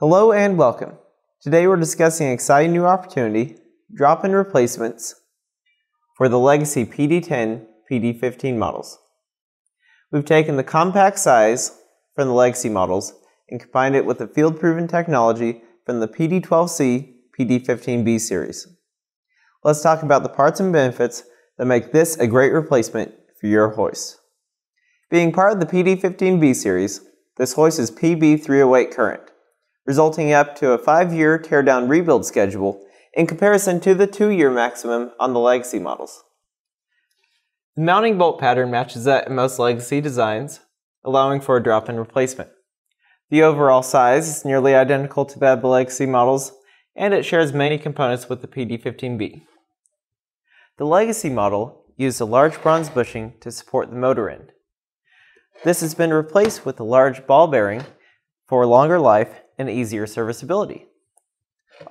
Hello and welcome. Today we're discussing an exciting new opportunity, drop-in replacements for the legacy PD10, PD15 models. We've taken the compact size from the legacy models and combined it with the field-proven technology from the PD12C, PD15B series. Let's talk about the parts and benefits that make this a great replacement for your hoist. Being part of the PD15B series, this hoist is PB308 current, resulting up to a 5-year teardown rebuild schedule in comparison to the 2-year maximum on the legacy models. The mounting bolt pattern matches that in most legacy designs, allowing for a drop-in replacement. The overall size is nearly identical to that of the legacy models, and it shares many components with the PD15B. The legacy model used a large bronze bushing to support the motor end. This has been replaced with a large ball bearing for longer life and easier serviceability.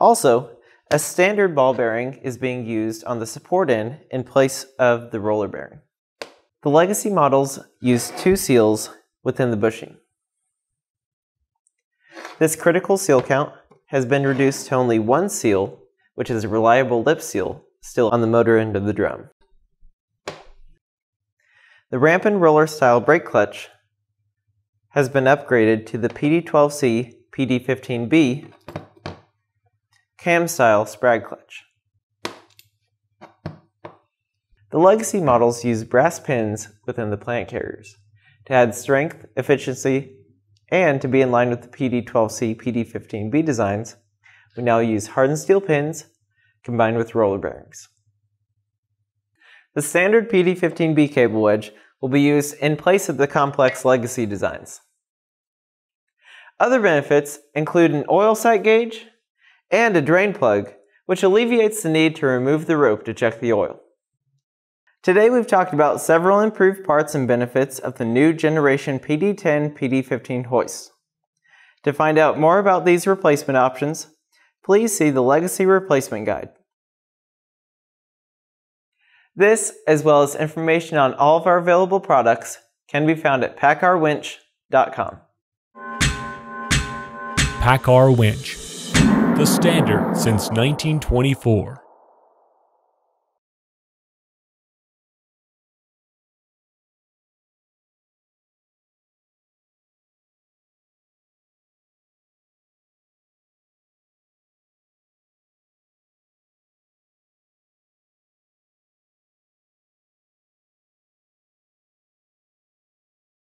Also, a standard ball bearing is being used on the support end in place of the roller bearing. The legacy models use 2 seals within the bushing. This critical seal count has been reduced to only 1 seal, which is a reliable lip seal still on the motor end of the drum. The ramp and roller style brake clutch has been upgraded to the PD12C PD15B cam-style sprag clutch. The legacy models use brass pins within the plant carriers to add strength, efficiency, and to be in line with the PD12C PD15B designs, we now use hardened steel pins combined with roller bearings. The standard PD15B cable wedge will be used in place of the complex legacy designs. Other benefits include an oil sight gauge and a drain plug, which alleviates the need to remove the rope to check the oil. Today we've talked about several improved parts and benefits of the new generation PD10, PD15 hoist. To find out more about these replacement options, please see the Legacy Replacement Guide. This, as well as information on all of our available products, can be found at packourwinch.com. Paccar winch, the standard since 1924.